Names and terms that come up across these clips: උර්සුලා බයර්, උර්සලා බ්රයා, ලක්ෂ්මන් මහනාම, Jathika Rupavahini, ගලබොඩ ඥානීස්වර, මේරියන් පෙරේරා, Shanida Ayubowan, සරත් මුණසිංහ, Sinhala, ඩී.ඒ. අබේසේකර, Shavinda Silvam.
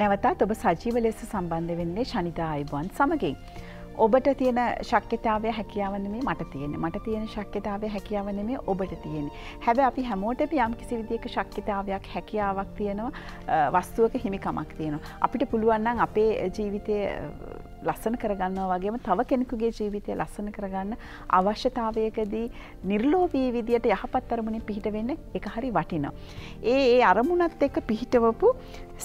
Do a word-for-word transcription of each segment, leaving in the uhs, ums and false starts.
නැවතත් ඔබ සජීව ලෙස සම්බන්ධ වෙන්නේ ශනිදා ආයුබෝවන් සමගින්. ඔබට තියෙන ශක්්‍යතාවය හැකියාව නෙමෙයි මට තියෙන්නේ. මට තියෙන ශක්්‍යතාවය හැකියාව නෙමෙයි ඔබට තියෙන්නේ. හැබැයි අපි හැමෝටම යම්කිසි විදියක ශක්්‍යතාවයක් හැකියාවක් තියෙනවා වස්තුවක හිමිකමක් තියෙනවා. අපිට පුළුවන් නම් අපේ ජීවිතයේ ලස්සන කරගන්නවා වගේම තව කෙනෙකුගේ ජීවිතය ලස්සන කරගන්න අවශ්‍යතාවයකදී නිර්ලෝභී විදියට යහපත් අරමුණෙන් පිහිට වෙන්න ඒක හරි වටිනවා. ඒ ඒ අරමුණත් එක්ක පිහිටවපු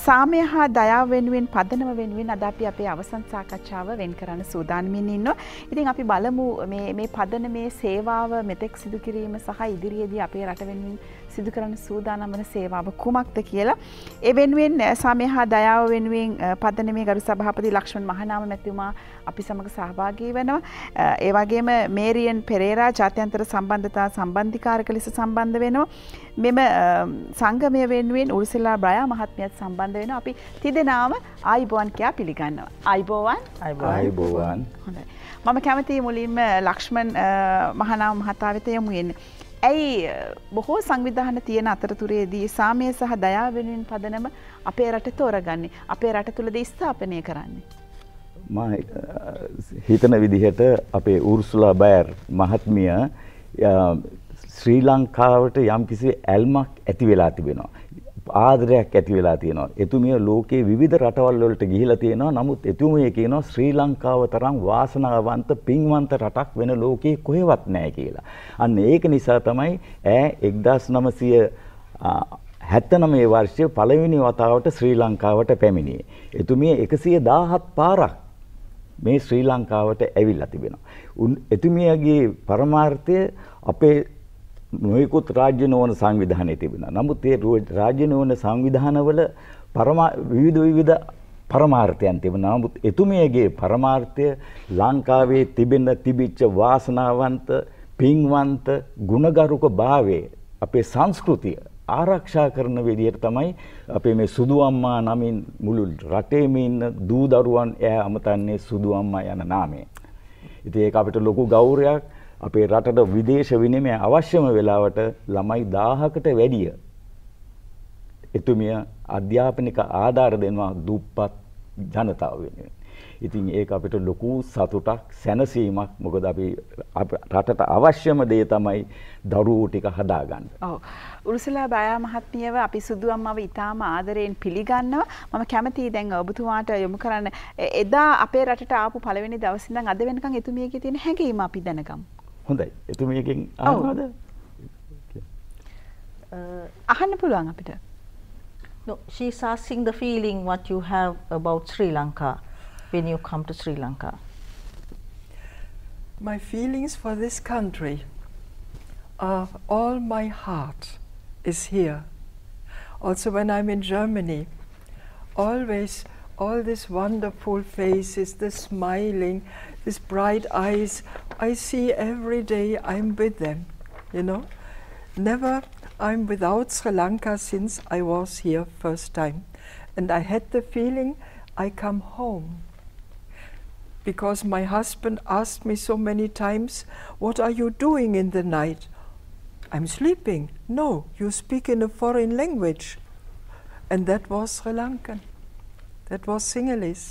සාමය හා දයාව වෙනුවෙන් පදනම වෙනුවෙන් අද අපි අපේ අවසන් සාකච්ඡාව වෙන් කරන්න සූදානමින් ඉන්නවා. ඉතින් අපි බලමු මේ මේ පදනමේ සේවාව මෙතෙක් සිදු කිරීම සහ ඉදිරියේදී අපේ රට වෙනුවෙන් සිදු කරන්න සූදානම් වන සේවාව කුමක්ද කියලා. ඒ වෙනුවෙන් සාමය හා දයාව වෙනුවෙන් පදනමේ ගරු සභාපති ලක්ෂ්මන් මහනාම අපි සමග සහභාගී වෙනවා. ඒ වගේම මේරියන් පෙරේරා ජාත්‍යන්තර සම්බන්ධතා සම්බන්ධිකාරක ලෙස සම්බන්ධ වෙනවා. මෙම සංගමය වෙනුවෙන් උර්සලා බ්‍රයා මහත්මියත් සම්බන්ධ වෙනවා. අපි තිදෙනාම ආයුබෝවන් කියා පිළිගන්නවා. ආයුබෝවන්. ආයුබෝවන්. හොඳයි. මම කැමතියි මුලින්ම ලක්ෂ්මන් මහනාම මහතා වෙත යමු වෙන්නේ. ඇයි බොහෝ සංවිධාන තියෙන අතරතුරේදී සාමය සහ දයාව වෙනුවෙන් පදනම අපේ රට තෝරගන්නේ? අපේ රට තුලදී ස්ථාපනය කරන්නේ? මා හිතන විදිහට අපේ උර්සුලා බයර් මහත්මිය ශ්‍රී ලංකාවට යම්කිසි ඇල්මක් ඇති වෙලා තිබෙනවා. ආදරයක් ඇති වෙලා තියෙනවා. එතුමිය ලෝකේ විවිධ රටවල් වලට ගිහිලා තියෙනවා. නමුත් එතුමිය කියනවා ශ්‍රී ලංකාව තරම් වාසනාවන්ත පින්වන්ත රටක් වෙන ලෝකේ කොහෙවත් නැහැ කියලා. අන්න ඒක නිසා තමයි ඈ එක්දාස් නවසිය හැත්තනවයේ වර්ෂයේ පළවෙනි වතාවට ශ්‍රී ලංකාවට පැමිණියේ. එතුමිය එකසිය දහහත් පාරක් මේ ශ්‍රී ලංකාවට ඇවිල්ලා තිබෙනවා. එතුමියගේ පරමාර්ථය අපේ නොයෙකුත් රාජ්‍ය නෝන සංවිධානයේ තිබෙනවා. නමුත් ඒ රාජ්‍ය නෝන සංවිධානවල විවිධ විවිධ පරමාර්ථයන් තිබෙනවා. නමුත් එතුමියගේ පරමාර්ථය ලංකාවේ තිබෙන තිබිච්ච වාසනාවන්ත, පින්වන්ත, ගුණගරුක භාවයේ අපේ සංස්කෘතිය ආරක්ෂා කරන විදියට තමයි අපේ මේ සුදු අම්මා නමින් මුළු රටේම ඉන්න දූ දරුවන් එයා අමතන්නේ සුදු අම්මා යන නාමයෙන්. ඉතින් ඒක අපිට ලොකු ගෞරවයක්. අපේ රටට විදේශ විනිමය අවශ්‍යම වෙලාවට ළමයි දහහකට වැඩිය එතුමිය අධ්‍යාපනික ආධාර දෙනවා දුප්පත් ජනතාව වෙනුවෙන්. ඉතින් ඒක අපිට ලොකු සතුටක්, සැනසීමක්. මොකද අපි රටට අවශ්‍යම දේ තමයි දරුවෝ ටික හදාගන්න. ඔව්. උර්සලා බයා මහත්මියව අපි සුදු අම්මව ඉතාම ආදරයෙන් පිළිගන්නවා. මම කැමතියි දැන් ඔබතුමාට යොමු කරන්න. එදා අපේ රටට ආපු පළවෙනි දවස් ඉඳන් අද වෙනකන් එතුමියගේ තියෙන හැඟීම අපි දැනගමු. හොඳයි. එතුමියගෙන් අහන්නද? අහන්න පුළුවන් අපිට. No, she's asking the feeling what you have about Sri Lanka when you come to Sri Lanka. My feelings for this country are all my heart is here. Also when I'm in Germany, always all these wonderful faces, the smiling, these bright eyes, I see every day I'm with them, you know. Never I'm without Sri Lanka since I was here first time. And I had the feeling I come home. Because my husband asked me so many times, what are you doing in the night? I'm sleeping. No, you speak in a foreign language. And that was Sri Lankan. That was Sinhalese.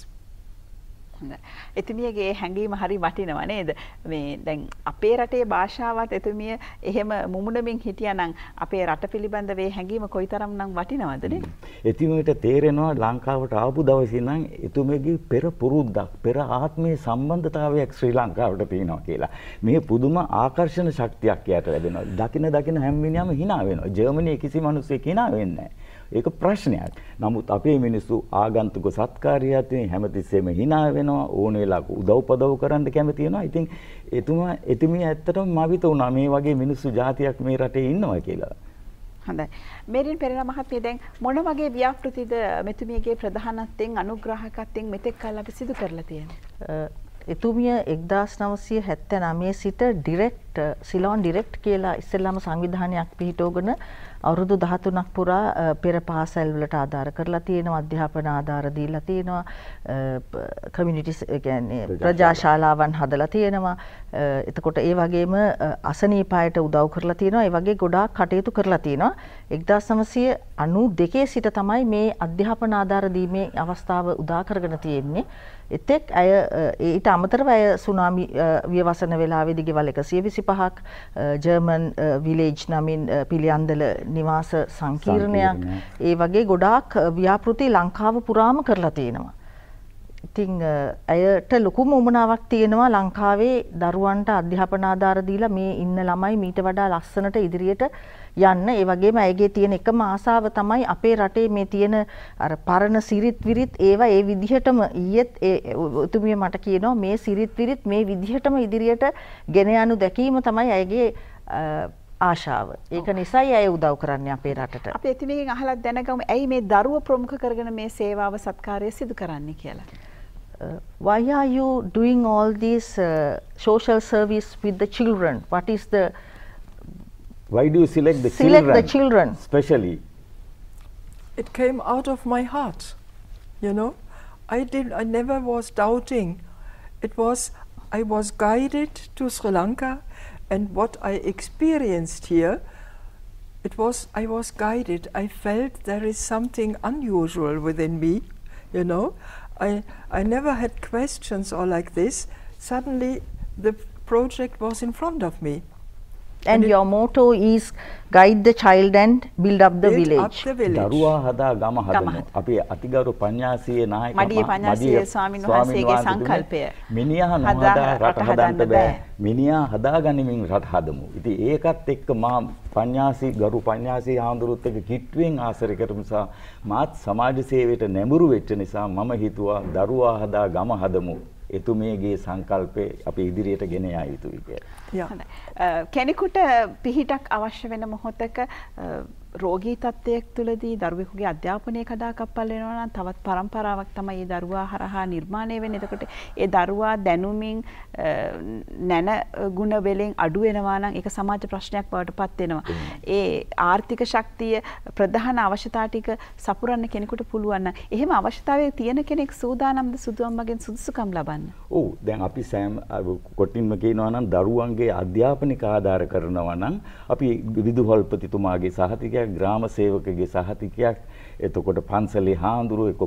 එතුමියගේ හැඟීම හරි වටිනවා නේද? මේ දැන් අපේ රටේ භාෂාවත් එතුමිය එහෙම මුමුණමින් හිටියානම් අපේ රට පිළිබඳ වේ හැඟීම කොයිතරම්නම් වටිනවද නේ? එතුමියට තේරෙනවා ලංකාවට ආපු දවසේ ඉඳන් එතුමියගේ පෙර පුරුද්දක්, පෙර ආත්මීය සම්බන්ධතාවයක් ශ්‍රී ලංකාවට තියෙනවා කියලා. මේ පුදුම ආකර්ෂණ ශක්තියක් යට ලැබෙනවා. දකින දකින හැම මිනිහම hina වෙනවා. ජර්මනියේ කිසි මිනිහෙක් hina වෙන්නේ නැහැ. ඒක ප්‍රශ්නයක්. නමුත් අපේ මිනිස්සු ආගන්තුක සත්කාරයත් හැමතිස්සෙම hina වෙනවා. ඕන වෙලාවක උදව්පදව් කරන්න කැමති වෙනවා. ඉතින් එතුමා එතුමිය ඇත්තටම මවිත වුණා මේ වගේ මිනිස්සු జాතියක් මේ රටේ ඉන්නවා කියලා. හොඳයි. මේරින් පෙරේරා මහත්මිය දැන් මොන වගේ ව්‍යාපෘතිද මෙතුමියගේ ප්‍රධානත්වයෙන් අනුග්‍රාහකත්වයෙන් මෙතෙක් කල් අපි සිදු කරලා තියෙන්නේ? එතුමිය එක්දාස් නවසිය හැත්තනවයේ සිට ඩිරෙක්ට් සිලෝන් ඩිරෙක්ට් කියලා ඉස්සෙල්ලාම සංවිධානයක් පිහිටවගෙන අවුරුදු දහතුනක් පුරා පෙර පාසල් වලට ආධාර කරලා තියෙනවා, අධ්‍යාපන ආධාර දීලා තියෙනවා, කමියුනිටිස් කියන්නේ ප්‍රජාශාලාවන් හදලා තියෙනවා. එතකොට ඒ වගේම අසනීප අයට උදව් කරලා තියෙනවා. ඒ වගේ ගොඩාක් කටයුතු කරලා තියෙනවා. එක්දාස් නවසිය අනූ දෙකේ සිට තමයි මේ අධ්‍යාපන ආධාර දීමේ අවස්ථාව උදා කරගෙන තියෙන්නේ. එතෙක් අය ඊට අමතරව අය සුනාමි ව්‍යවසන වෙලාවේදී ගෙවල් එකසිය විසිපහක් ජර්මන් විලේජ් නමින් පිළියන්දල නිවාස සංකීර්ණයක් ඒ වගේ ගොඩාක් ව්‍යාපෘති ලංකාව පුරාම කරලා තියෙනවා. ඉතින් අයට ලොකුම උමනාවක් තියෙනවා ලංකාවේ දරුවන්ට අධ්‍යාපන ආධාර දීලා මේ ඉන්න ළමයි මීට වඩා ලස්සනට ඉදිරියට යන්න. ඒ වගේම අයගේ තියෙන එකම ආසාව තමයි අපේ රටේ මේ තියෙන අර පරණ සිරිත් විරිත් ඒවා ඒ විදිහටම ඊයේත් ඒ උතුමිය මට කියනවා මේ සිරිත් විරිත් මේ විදිහටම ඉදිරියට ගෙන යනු දැකීම තමයි අයගේ ආශාව. ඒක නිසායි අය උදව් කරන්නේ අපේ රටට. අපි එතිමකින් අහලා දැනගමු ඇයි මේ දරුව ප්‍රමුඛ කරගෙන මේ සේවාව සත්කාරය සිදු කරන්නේ කියලා. Uh, why are you doing all these uh, social service with the children? What is the Why do you select the select children? Select the children. Especially. It came out of my heart, you know. I did. I never was doubting. It was, I was guided to Sri Lanka and what I experienced here, it was, I was guided. I felt there is something unusual within me, you know. I, I never had questions or like this. Suddenly the project was in front of me. And, and your motto is guide the child and build up the build village. Up the village. Darua hada gama hadano. Api atigaru panyasiye naayaka madiye panyasiye swamin wahansege sankalpaya. Miniya nohada rata hadanna ba. Miniya hada ganimin rata hadamu. Ithi ekath ekka ma panyasi garu panyasi haanduruth ekka kitwen aasare karuma sa maath samaja seweta nemuru wechcha nisa mama hituwa darua hada gama hadamu. එතුමියගේ සංකල්පේ අපි ඉදිරියට ගෙන යා යුතුයි කියලා. හොඳයි. කෙනෙකුට පිහිටක් අවශ්‍ය වෙන මොහොතක රෝගී තත්ත්වයක් තුළදී දරුවෙකුගේ අධ්‍යාපනය කඩාකප්පල් වෙනවා නම් තවත් පරම්පරාවක් තමයි මේ දරුවා හරහා නිර්මාණය වෙන්නේ. එතකොට ඒ දරුවා දැනුමින් නැන ගුණ වලින් අඩු වෙනවා නම් ඒක සමාජ ප්‍රශ්නයක් බවට පත් වෙනවා. ඒ ආර්ථික ශක්තිය ප්‍රධාන අවශ්‍යතා ටික සපුරන්න කෙනෙකුට පුළුවන් නම් එහෙම අවශ්‍යතාවයේ තියෙන කෙනෙක් සූදානම්ද සුදුම්මගෙන් සුදුසුකම් ලබන්න. ඔව් දැන් අපි සෑම කොටින්ම කියනවා නම් දරුවන්ගේ අධ්‍යාපනික ආධාර කරනවා නම් අපි විදුහල්පතිතුමාගේ සහතිකය ග්‍රාම සේවකගේ සහතිකයක් එතකොට පන්සලේ හාඳුරු එක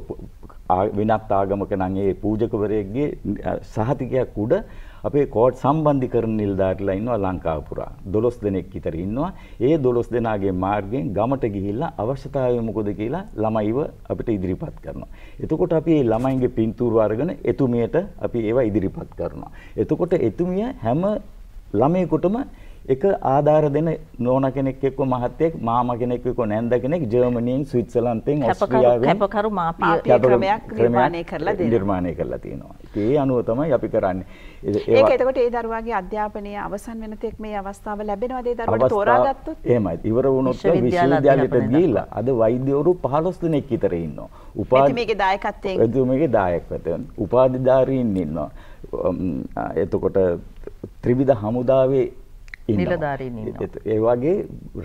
වෙනත් ආගමක නම් ඒ පූජකවරයෙක්ගේ සහතිකයක් උඩ අපේ කෝට් සම්බන්ධීකරණ නිලධාරිලා ඉන්නවා ලංකාව පුරා දොළොස් දෙනෙක් විතර ඉන්නවා. ඒ දොළොස් දෙනාගේ මාර්ගයෙන් ගමට ගිහිල්ලා අවශ්‍යතාවය මොකද කියලා ළමයිව අපිට ඉදිරිපත් කරනවා. එතකොට අපි මේ ළමයින්ගේ පින්තූර අරගෙන එතුමියට අපි ඒවා ඉදිරිපත් කරනවා. එතකොට එතුමිය හැම ළමයෙකුටම එක ආධාර දෙන නෝන කෙනෙක් එක්ක මහත්තයෙක් මාමා කෙනෙක් එක්ක නැන්ද කෙනෙක් ජර්මනියෙන් ස්විට්සර්ලන්තෙන් ඔස්ට්‍රියාවෙන් කැපකරු මාපිය ක්‍රමයක් නිර්මාණය කරලා දෙනවා නිර්මාණය කරලා තියෙනවා. ඒ අනුව තමයි අපි කරන්නේ. ඒක එතකොට ඒ දරුවාගේ අධ්‍යාපනය අවසන් වෙන තෙක් මේ අවස්ථාව ලැබෙනවද? ඒ දරුවට තෝරාගත්තොත් එහෙමයි. ඉවර වුණොත් විශ්වවිද්‍යාලයට ගිහිලා අද වෛද්‍යවරු පහළොස් දෙනෙක් විතර ඉන්නවා. උපාධි මේකේ දායකත්වයෙන් එතුමගේ දායකත්වයෙන් උපාධිධාරීන් ඉන්නවා. එතකොට ත්‍රිවිධ හමුදාවේ නිලධාරීන් ඉන්නවා. ඒ වගේ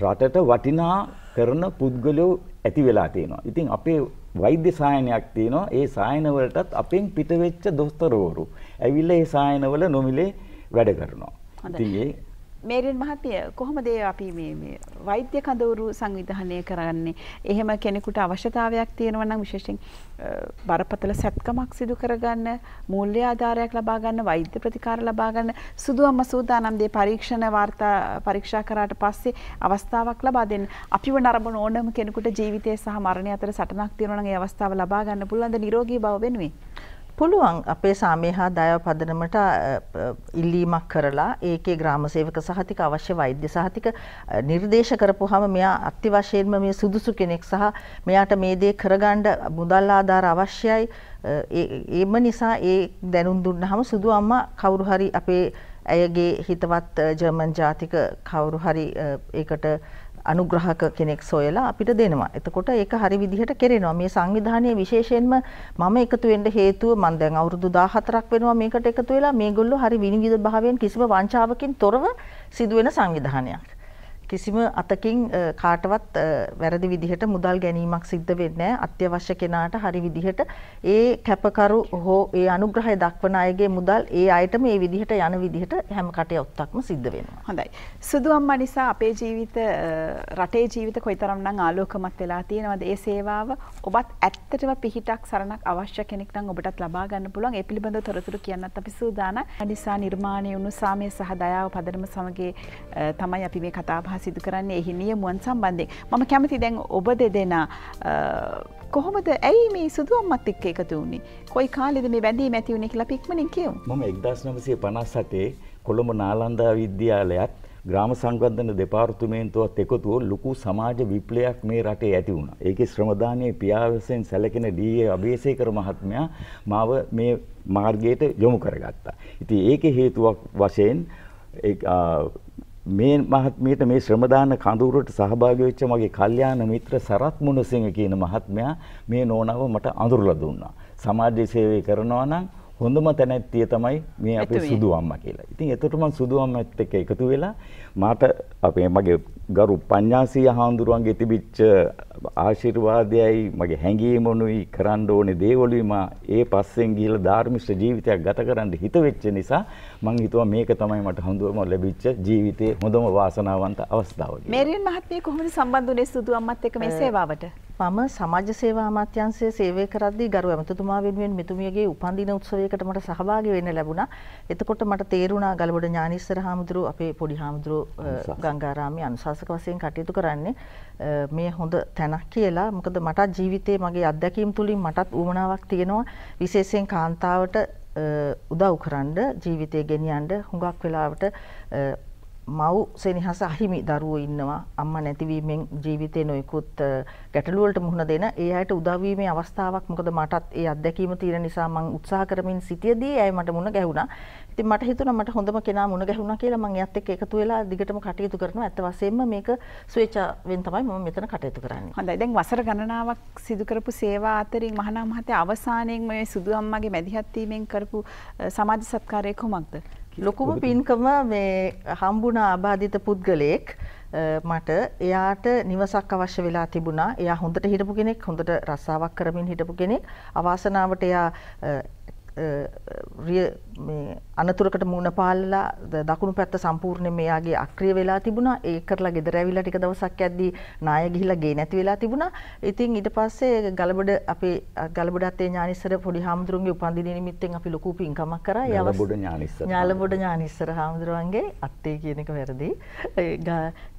රටට වටිනා කරන පුද්ගලයෝ ඇති වෙලා තියෙනවා. ඉතින් අපේ වෛද්‍ය සායනයක් තියෙනවා. ඒ සායන වලටත් අපෙන් පිටවෙච්ච දොස්තරවරු ඇවිල්ලා ඒ සායන වල නොමිලේ වැඩ කරනවා. ඉතින් මේරින් මහත්මිය කොහොමද අපි මේ මේ වෛද්‍ය කඳවුරු සංවිධානය කරන්නේ? එහෙම කෙනෙකුට අවශ්‍යතාවයක් තියෙනවා නම් විශේෂයෙන් බරපතල සැත්කමක් සිදු කරගන්න, මූල්‍ය ආධාරයක් ලබා ගන්න, වෛද්‍ය ප්‍රතිකාර ලබා ගන්න සුදුවම සූදානම් දේ පරීක්ෂණ වාර්තා පරීක්ෂා කරාට පස්සේ අවස්ථාවක් ලබා දෙන්න. අපිව නරඹන ඕනම කෙනෙකුට ජීවිතය සහ මරණය අතර සටනක් තියෙනවා නම් ඒ අවස්ථාව ලබා ගන්න පුළුවන්ද නිරෝගී බව වෙනුවෙන්? පුළුවන්. අපේ සාමය හා දයාව පදනමට ඉල්ලීමක් කරලා ඒකේ ග්‍රාම සේවක සහතික අවශ්‍ය වෛද්‍ය සහතික නිර්දේශ කරපුවාම මෙයා අත්‍යවශ්‍යයෙන්ම මේ සුදුසු කෙනෙක් සහ මෙයාට මේ දේ කරගන්න මුදල් ආධාර අවශ්‍යයි. ඒම නිසා ඒ දැනුම් දුන්නාම සුදු අම්මා කවුරු හරි අපේ ඇයගේ හිතවත් ජර්මන් ජාතික කවුරු හරි ඒකට අනුග්‍රහක කෙනෙක් සොයලා අපිට දෙනවා. එතකොට ඒක හරි විදිහට කෙරෙනවා. මේ සංවිධානයේ විශේෂයෙන්ම මම එකතු වෙන්න හේතුව මම දැන් අවුරුදු දහහතරක් වෙනවා මේකට එකතු වෙලා. මේගොල්ලෝ හරි විනිවිද භාවයෙන් කිසිම වංචාවකින් තොරව සිදු වෙන සංවිධානයක්. කිසිම අතකින් කාටවත් වැරදි විදිහට මුදල් ගැනීමක් සිද්ධ වෙන්නේ නැහැ. අත්‍යවශ්‍ය කෙනාට හරි විදිහට ඒ කැපකරු හෝ ඒ අනුග්‍රහය දක්වන අයගේ මුදල් ඒ අයට මේ විදිහට යන විදිහට හැම කටයුත්තක්ම සිද්ධ වෙනවා. හොඳයි. සුදු අම්මා නිසා අපේ ජීවිත රටේ ජීවිත කොයිතරම්නම් ආලෝකමත් වෙලා තියෙනවද? ඒ සේවාව ඔබත් ඇත්තටම පිහිටක් සරණක් අවශ්‍ය කෙනෙක් නම් ඔබටත් ලබා ගන්න පුළුවන්. ඒ පිළිබඳව තොරතුරු කියන්නත් අපි සූදානම්. නිසා නිර්මාණයේ උණු සාමය සහ දයාව පදනම සමග තමයි අපි මේ කතාබහ සිදු කරන්නේ. එහි නියමුවන් සම්බන්ධයෙන් මම කැමති දැන් ඔබ දෙදෙනා කොහොමද ඇයි මේ සුදු අම්මත් එක්ක එකතු වුනේ? කොයි කාලෙද මේ වැඳීම ඇති වුනේ කියලා ඉක්මනින් කියමු. මම එක්දාස් නවසිය පනස් අටේ කොළඹ නාලන්දා විද්‍යාලයත් ග්‍රාම සංවර්ධන දෙපාර්තමේන්තුවත් එකතු වුණු ලොකු සමාජ විප්ලවයක් මේ රටේ ඇති වුණා. ඒකේ ශ්‍රමදානයේ පියාසෙන් සැලකෙන ඩී.ඒ. අබේසේකර මහත්මයා මාව මේ මාර්ගයට යොමු කරගත්තා. ඉතින් ඒකේ හේතුවක් වශයෙන් මේ මහත්මියට මේ ශ්‍රමදාන කඳවුරට සහභාගී වෙච්ච මගේ කල්යාණ මිත්‍ර සරත් මුණසිංහ කියන මහත්මයා මේ නෝනාව මට අඳුරලා දුන්නා. සමාජ සේවය කරනවා නම් හොඳම තැනැත්තිය තමයි මේ අපේ සුදු අම්මා කියලා. ඉතින් එතකොට මම සුදු අම්මත් එක්ක එකතු වෙලා මාට අපේ මගේ ගරු පඤ්ඤාසී හාමුදුරුවන්ගේ තිබිච්ච ආශිර්වාදයයි මගේ හැඟීම උනුයි කරන්න ඕනේ දේවලුයි මා ඒ පස්සෙන් ගිහිල්ලා ධාර්මික ජීවිතයක් ගත කරන්න හිත වෙච්ච නිසා මම හිතුවා මේක තමයි මට හඳුවම ලැබිච්ච ජීවිතේ හොඳම වාසනාවන්ත අවස්ථාව කියලා. මේරියන් මහත්මිය කොහොමද සම්බන්ධ වුනේ සුදු අම්මත් එක්ක මේ සේවාවට? මම සමාජ සේවා අමාත්‍යාංශයේ සේවය කරද්දී ගරු ඇමතුතුමා වෙනුවෙන් මෙතුමියගේ උපන්දින උත්සවයකට මට සහභාගී වෙන්න ලැබුණා. එතකොට මට තේරුණා ගලබොඩ ඥානීස්වර හාමුදුරුව අපේ පොඩි හාමුදුරුව ගංගාරාමයේ අනුශාසක වශයෙන් කටයුතු කරන්නේ මේ හොඳ තැනක් කියලා. මොකද මටත් ජීවිතේ මගේ අත්දැකීම් තුලින් මටත් උවමනාවක් තියෙනවා විශේෂයෙන් කාන්තාවට උදව් කරන්න ජීවිතේ ගෙනියන්න. හුඟක් වෙලාවට මව් සෙනෙහස අහිමි දරුවෝ ඉන්නවා. අම්මා නැතිවීමෙන් ජීවිතේ නොයෙකුත් ගැටලු වලට මුහුණ දෙන ඒ අයට උදව් වීමේ අවස්ථාවක්. මොකද මටත් ඒ අත්දැකීම තියෙන නිසා මම උත්සාහ කරමින් සිටියදී ඇයි මට මුණ ගැහුණා. ඉතින් මට හිතුණා මට හොඳම කෙනා මුණ ගැහුණා කියලා. මම එයත් එක්ක එකතු වෙලා දිගටම කටයුතු කරනවා. අත වශයෙන්ම මේක ස්වේච්ඡාවෙන් තමයි මම මෙතන කටයුතු කරන්නේ. හොඳයි. දැන් වසර ගණනාවක් සිදු කරපු සේවා අතරින් මහානා මහත්තයා අවසානයේ මේ සුදු අම්මාගේ මැදිහත් වීමෙන් කරපු සමාජ සත්කාරය කොහොමද? ලොකුම පින්කම මේ හම්බුණා ආබාධිත පුද්ගලයෙක් මට. එයාට නිවසක් අවශ්‍ය වෙලා තිබුණා. එයා හොඳට හිටපු කෙනෙක්, හොඳට රස්සාවක් කරමින් හිටපු කෙනෙක්. අවාසනාවට එයා රිය මේ අනතුරකට මුණ පාලලා දකුණු පැත්ත සම්පූර්ණයෙන් මෙයාගේ අක්‍රිය වෙලා තිබුණා. ඒ කරලා ගෙදර ඇවිල්ලා ටික දවසක් යද්දී නාය ගිහිලා ගේ නැති වෙලා තිබුණා. ඉතින් ඊට පස්සේ ගලබොඩ අපේ ගලබොඩත්තේ ඥානීස්වර පොඩි හාමුදුරුවන්ගේ උපන්දින නිමිත්තෙන් අපි ලොකු පින්කමක් කරා. ගලබොඩ ඥානීස්වර. ගලබොඩ ඥානීස්වර හාමුදුරුවන්ගේ අත්තේ කියන එක වැරදි.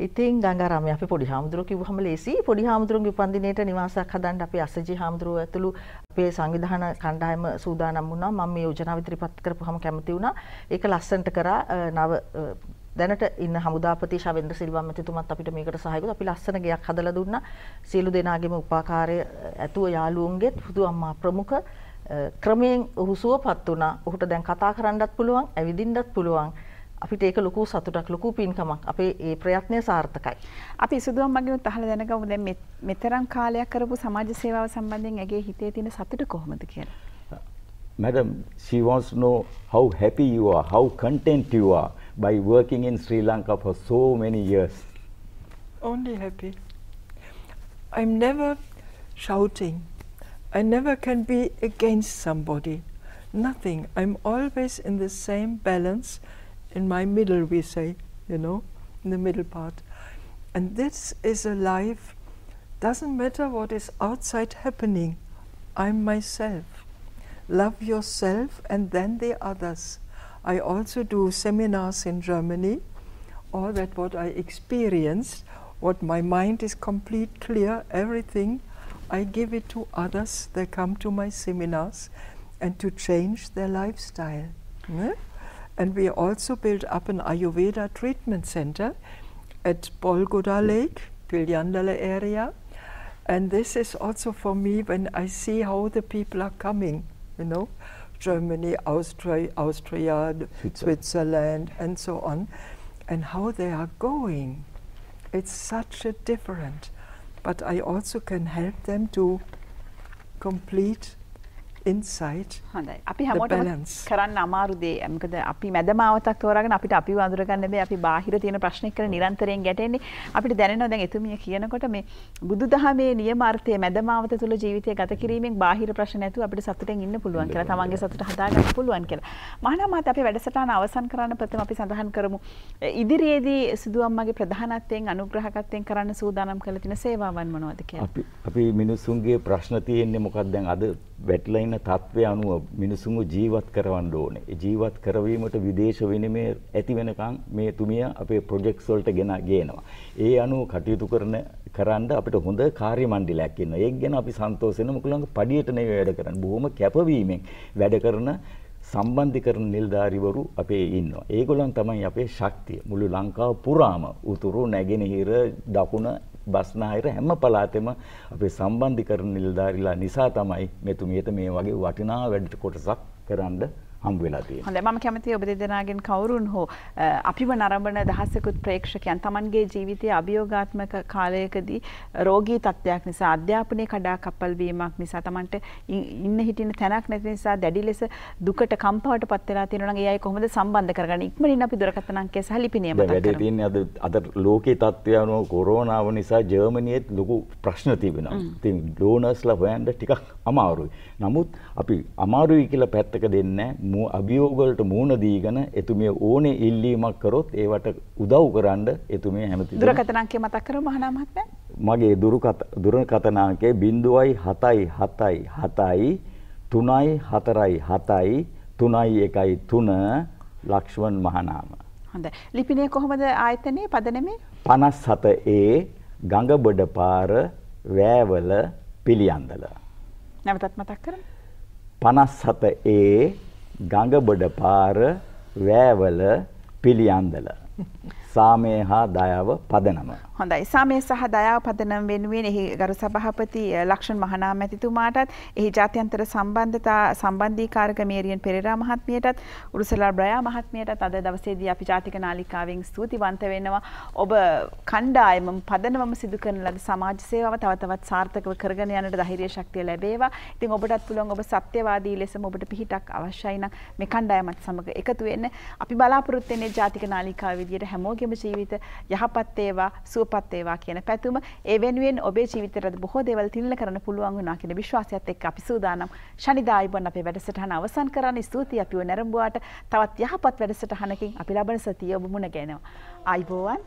ඉතින් ගංගාරාමයේ අපි පොඩි හාමුදුරුවෝ කිව්වහම ලේසි. පොඩි හාමුදුරුවන්ගේ උපන්දිනේට නිවාසයක් හදන්න අපි අසජී හාමුදුරුවෝ ඇතුළු අපේ සංවිධාන කණ්ඩායම සූදානම් වුණා. මම මේ යෝජනාව ඉදිරිපත් කරපුවාම කැමති වුණා. ඒක ලස්සනට කරා. නව දැනට ඉන්න හමුදාපති ශවින්ද සිල්වම් මැතිතුමත් අපිට මේකට සහායකව අපි ලස්සන ගයක් හදලා දුන්නා. සියලු දෙනාගේම උපකාරය ඇතුව යාළුවන්ගෙත් සුදු අම්මා ප්‍රමුඛ. ක්‍රමයෙන් ඔහු සුවපත් වුණා. ඔහුට දැන් කතා කරන්නත් පුළුවන්, ඇවිදින්නත් පුළුවන්. අපිට ඒක ලොකු සතුටක්, ලොකු පින්කමක්. අපේ ඒ ප්‍රයත්නය සාර්ථකයි. අපි සුදු අම්මගෙනුත් අහලා දැනගමු දැන් මෙතරම් කාලයක් කරපු සමාජ සේවාව සම්බන්ධයෙන් ඇගේ හිතේ තියෙන සතුට කොහොමද කියලා. Madam, she wants to know how happy you are, how content you are by working in Sri Lanka for so many years. Only happy. I'm never shouting. I never can be against somebody. Nothing. I'm always in the same balance. In my middle, we say, you know, in the middle part. And this is a life, doesn't matter what is outside happening, I'm myself. Love yourself and then the others. I also do seminars in Germany, all that what I experienced, what my mind is complete, clear, everything, I give it to others. They come to my seminars and to change their lifestyle. Mm? And we also built up an Ayurveda treatment center at Bolgoda Lake, Pilyandala area. And this is also for me when I see how the people are coming, you know, Germany, Austria, Austria, Switzerland, and so on, and how they are going. It's such a different. But I also can help them to complete insight the balance. Wetline තත්ත්වය අනුව මිනිසුන්ව ජීවත් කරවන්න ඕනේ. ඒ ජීවත් කරවීමට විදේශ විනිමය ඇති වෙනකන් මේ තුමිය අපේ ප්‍රොජෙක්ට්ස් වලට ගෙන ගේනවා. ඒ අනුව කටයුතු කරන කරන්න අපිට හොඳ කාර්ය මණ්ඩලයක් ඉන්නවා. ඒක ගැන අපි සන්තෝෂ වෙන මොකලංග පඩියට නෙවෙයි වැඩ කරන්නේ. බොහොම කැපවීමෙන් වැඩ කරන සම්බන්ධීකරණ නිලධාරීවරු අපේ ඉන්නවා. ඒගොල්ලන් තමයි අපේ ශක්තිය. මුළු ලංකාව පුරාම උතුරු නැගෙනහිර දකුණ බස්නාහිර හැම පළාතෙම අපේ සම්බන්ධීකරණ නිලධාරීලා නිසා තමයි මෙතුමියට මේ වගේ වටිනා වැඩ කොටසක් කරන්න හම්බ වෙලා තියෙන්නේ. හොඳයි මම කැමතියි ඔබ දෙදෙනාගෙන් කවුරුන් හෝ අපිව නරඹන දහසකුත් ප්‍රේක්ෂකයන් Tamanගේ ජීවිතයේ අභියෝගාත්මක කාලයකදී රෝගී තත්ත්වයක් නිසා අධ්‍යාපනයේ කඩා කප්පල් වීමක් නිසා Tamanට ඉන්න හිටින තැනක් නැති නිසා දැඩි ලෙස දුකට කම්පාවට පත් වෙලා තියෙනවා නම් ඒ අය කොහොමද සම්බන්ධ කරගන්නේ? ඉක්මනින් අපි දුරකථන අංකය සහ ලිපි නියම කරගන්න. වැඩි තියෙන්නේ අද අද ලෝකයේ තත්ත්වය අනුව කොරෝනාව නිසා ජර්මනියේත් ලොකු ප්‍රශ්න තිබෙනවා. ඉතින් ඩෝනර්ස්ලා හොයන්න ටිකක් අමාරුයි. නමුත් අපි අමාරුයි කියලා පැත්තක දෙන්නේ නැහැ. මූ අභියෝගවලට මූණ දීගෙන එතුමිය ඕනේ ඉල්ලීමක් කරොත් ඒවට උදව් කරන්න එතුමිය හැමතිස්සෙම දුරකථන අංකය මතක් කරව මහානා මහත්මයා මගේ දුරකථන අංකය ज़ीरो सात सात सात सात तीन चार सात तीन ලක්ෂ්මන් මහානාම හොඳයි ලිපිනේ කොහමද ආයතනයේ පදනමේ පනස් හත A ගඟබඩ පාර වැවල පිළියන්දල නැවතත් මතක් කරන්න පනස් හත A ගඟබඩ පාර වැවල පිළියන්දල සාමය හා දයාව පදනම. හොඳයි සාමය සහ දයාව පදනම වෙනුවෙන් එහි ගරු සභාපති ලක්ෂ්මන් මහානාම මැතිතුමාටත් එහි ජාත්‍යන්තර සම්බන්ධතා සම්බන්ධීකාරක මේරියන් පෙරේරා මහත්මියටත් උරුසලා බ්‍රයා මහත්මියටත් අද දවසේදී අපි ජාතික නාලිකාවෙන් ස්තුතිවන්ත වෙනවා. ඔබ කණ්ඩායමම පදනමම සිදු කරන ලද සමාජ සේවාව තව තවත් සාර්ථකව කරගෙන යන්නට ධෛර්ය ශක්තිය ලැබේවා. ඉතින් ඔබටත් පුළුවන් ඔබ සත්‍යවාදී ලෙසම ඔබට පිහිටක් අවශ්‍යයි නම් මේ කණ්ඩායමත් සමග එකතු වෙන්න. අපි බලාපොරොත්තු වෙන්නේ ජාතික නාලිකාව විදියට හැමෝගේ ජීවිත යහපත් වේවා සුවපත් වේවා කියන පැතුම ඒ වෙනුවෙන් ඔබේ ජීවිතයට බොහෝ දේවල් තිලන කරන්න පුළුවන් වෙනවා කියන විශ්වාසයත් එක්ක අපි සූදානම්. ශනිදා අයිබන් අපේ වැඩසටහන අවසන් කරන්න. ස්තුතියි අපිව නැරඹුවාට. තවත් යහපත් වැඩසටහනකින් අපි ලබන සතිය ඔබ මුණ ගැහෙනවා. අයිබෝවන්.